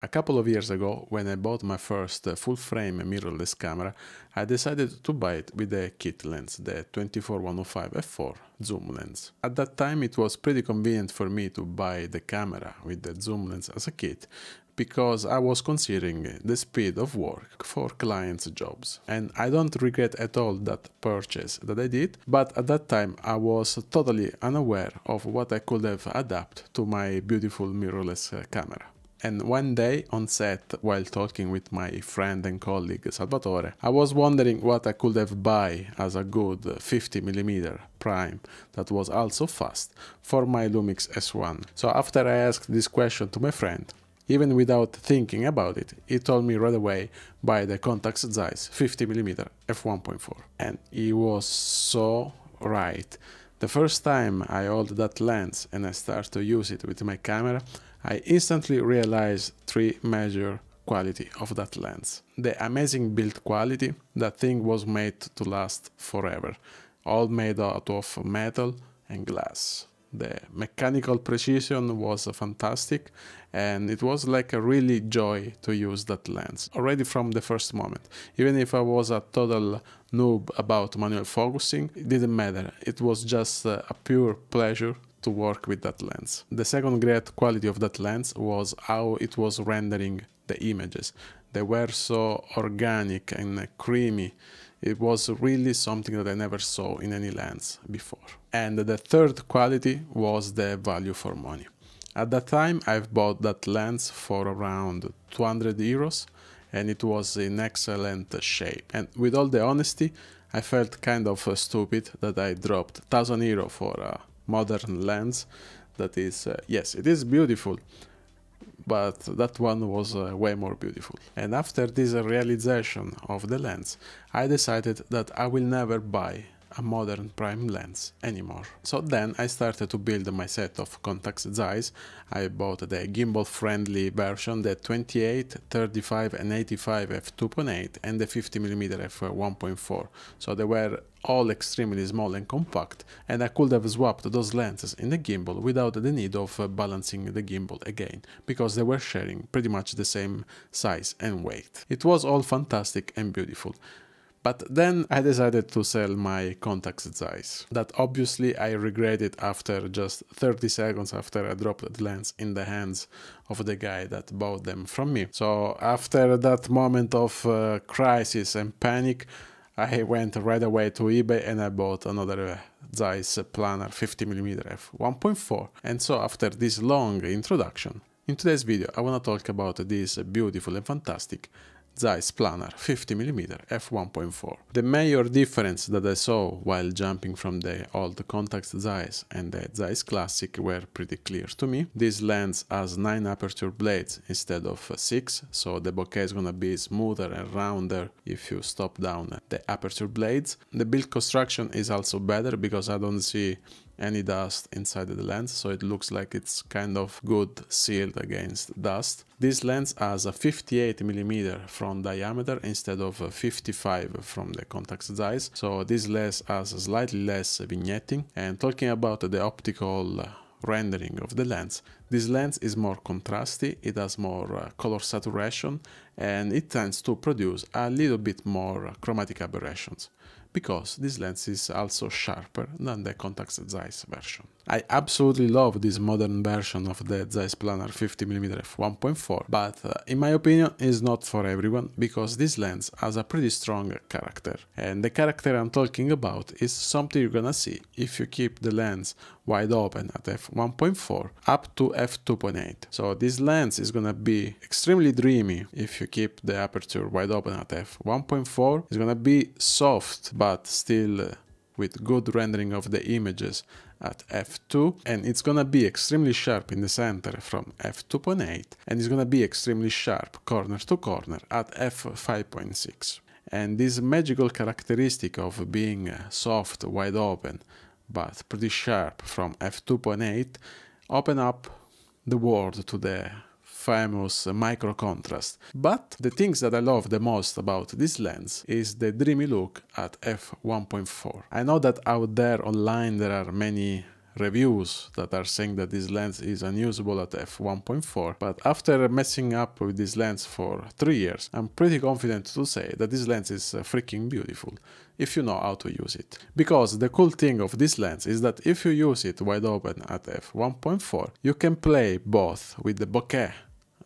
A couple of years ago, when I bought my first full-frame mirrorless camera, I decided to buy it with a kit lens, the 24-105f4 zoom lens. At that time it was pretty convenient for me to buy the camera with the zoom lens as a kit, because I was considering the speed of work for clients' jobs. And I don't regret at all that purchase that I did, but at that time I was totally unaware of what I could have adapted to my beautiful mirrorless camera. And one day on set, while talking with my friend and colleague Salvatore, I was wondering what I could have bought as a good 50mm prime that was also fast for my Lumix S1. So after I asked this question to my friend, even without thinking about it, he told me right away, buy the Contax Zeiss 50mm f1.4. And he was so right. The first time I held that lens and I started to use it with my camera, I instantly realized three major qualities of that lens. The amazing build quality, that thing was made to last forever, all made out of metal and glass. The mechanical precision was fantastic, and it was like a really joy to use that lens already from the first moment. Even if I was a total noob about manual focusing, it didn't matter, it was just a pure pleasure to work with that lens. The second great quality of that lens was how it was rendering the images. They were so organic and creamy. It was really something that I never saw in any lens before. And the third quality was the value for money. At that time I've bought that lens for around 200 euros, and it was in excellent shape. And with all the honesty, I felt kind of stupid that I dropped 1000 euro for a modern lens that is, yes, it is beautiful, but that one was way more beautiful. And after this realization of the lens, I decided that I will never buy a modern prime lens anymore. So then I started to build my set of Contax Zeiss. I bought the gimbal friendly version, the 28, 35 and 85 f2.8 and the 50mm f1.4. So they were all extremely small and compact, and I could have swapped those lenses in the gimbal without the need of balancing the gimbal again, because they were sharing pretty much the same size and weight. It was all fantastic and beautiful. But then I decided to sell my Contax Zeiss, that obviously I regretted after just 30 seconds after I dropped the lens in the hands of the guy that bought them from me. So after that moment of crisis and panic, I went right away to eBay and I bought another Zeiss Planar 50mm f1.4. And so after this long introduction, in today's video I want to talk about this beautiful and fantastic Zeiss Planar 50mm f1.4. The major difference that I saw while jumping from the old Contax Zeiss and the Zeiss Classic were pretty clear to me. This lens has 9 aperture blades instead of 6, so the bokeh is gonna be smoother and rounder if you stop down the aperture blades. The build construction is also better because I don't see any dust inside the lens, so it looks like it's kind of good sealed against dust. This lens has a 58mm front diameter instead of 55 from the Contax Zeiss, so this lens has slightly less vignetting. And talking about the optical rendering of the lens, this lens is more contrasty, it has more color saturation, and it tends to produce a little bit more chromatic aberrations, because this lens is also sharper than the Contax Zeiss version. I absolutely love this modern version of the Zeiss Planar 50mm f1.4, but in my opinion it's not for everyone, because this lens has a pretty strong character. And the character I'm talking about is something you're gonna see if you keep the lens wide open at f1.4 up to f2.8. So this lens is gonna be extremely dreamy if you keep the aperture wide open at f1.4. It's gonna be soft, but still with good rendering of the images at f2, and it's gonna be extremely sharp in the center from f2.8, and it's gonna be extremely sharp corner to corner at f5.6. And this magical characteristic of being soft wide open but pretty sharp from f2.8 open up the world to the famous micro contrast. But the things that I love the most about this lens is the dreamy look at f1.4. I know that out there online there are many reviews that are saying that this lens is unusable at f1.4, but after messing up with this lens for 3 years, I'm pretty confident to say that this lens is freaking beautiful, if you know how to use it. Because the cool thing of this lens is that if you use it wide open at f1.4, you can play both with the bokeh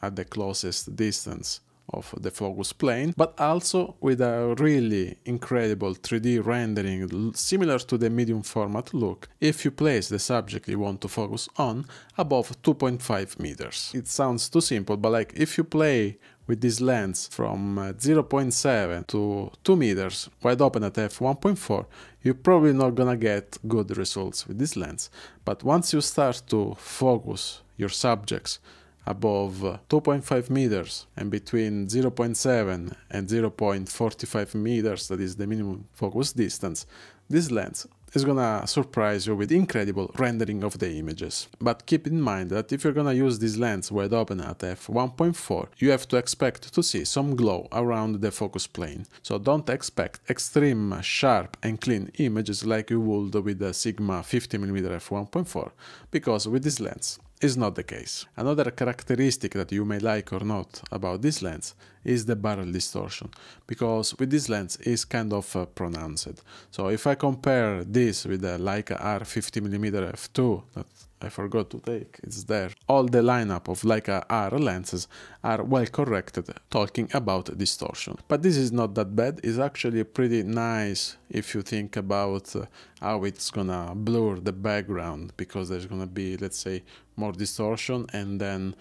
at the closest distance of the focus plane, but also with a really incredible 3D rendering similar to the medium format look if you place the subject you want to focus on above 2.5 meters. It sounds too simple, but like if you play with this lens from 0.7 to 2 meters wide open at f1.4, you're probably not gonna get good results with this lens. But once you start to focus your subjects above 2.5 meters and between 0.7 and 0.45 meters, that is the minimum focus distance, this lens is gonna surprise you with incredible rendering of the images. But keep in mind that if you're gonna use this lens wide open at f1.4, you have to expect to see some glow around the focus plane. So don't expect extreme, sharp and clean images like you would with the Sigma 50mm f1.4, because with this lens is not the case. Another characteristic that you may like or not about this lens is the barrel distortion, because with this lens is kind of pronounced. So if I compare this with the Leica R 50mm f2 that I forgot to take, it's there. All the lineup of Leica R lenses are well corrected talking about distortion. But this is not that bad, it's actually pretty nice if you think about how it's gonna blur the background, because there's gonna be, let's say, more distortion, and then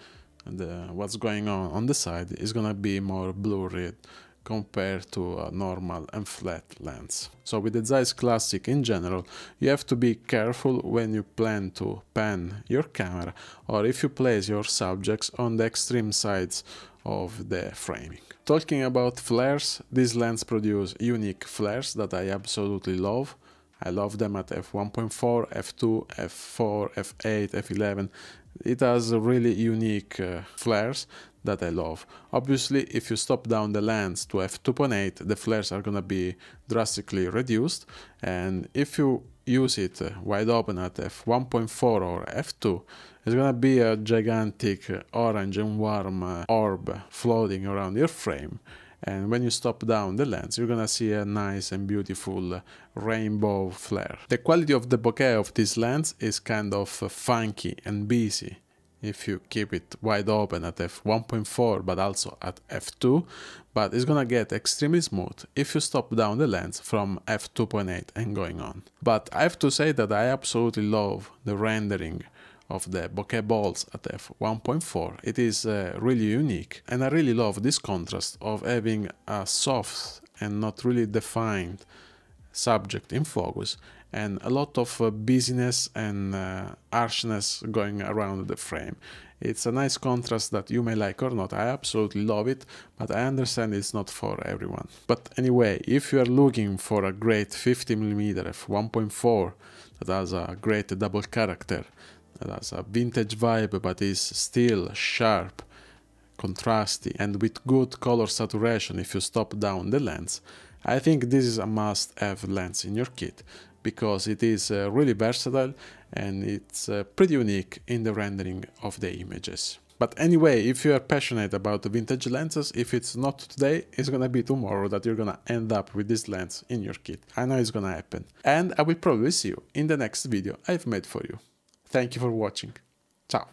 what's going on the side is gonna be more blurry compared to a normal and flat lens. So with the Zeiss Classic in general, you have to be careful when you plan to pan your camera or if you place your subjects on the extreme sides of the framing. Talking about flares, this lens produces unique flares that I absolutely love. I love them at f1.4, f2, f4, f8, f11. It has really unique flares that I love. Obviously, if you stop down the lens to f2.8, the flares are gonna be drastically reduced, and if you use it wide open at f1.4 or f2, it's gonna be a gigantic orange and warm orb floating around your frame. And when you stop down the lens, you're gonna see a nice and beautiful rainbow flare. The quality of the bokeh of this lens is kind of funky and busy if you keep it wide open at f1.4 but also at f2, but it's gonna get extremely smooth if you stop down the lens from f2.8 and going on. But I have to say that I absolutely love the rendering of the bokeh balls at f1.4. It is really unique, and I really love this contrast of having a soft and not really defined subject in focus and a lot of busyness and harshness going around the frame. It's a nice contrast that you may like or not. I absolutely love it, but I understand it's not for everyone. But anyway, if you are looking for a great 50mm f1.4 that has a great double character, that has a vintage vibe but is still sharp, contrasty and with good color saturation if you stop down the lens, I think this is a must-have lens in your kit, because it is really versatile and it's pretty unique in the rendering of the images. But anyway, if you are passionate about vintage lenses, if it's not today, it's gonna be tomorrow that you're gonna end up with this lens in your kit. I know it's gonna happen. And I will probably see you in the next video I've made for you. Thank you for watching. Ciao!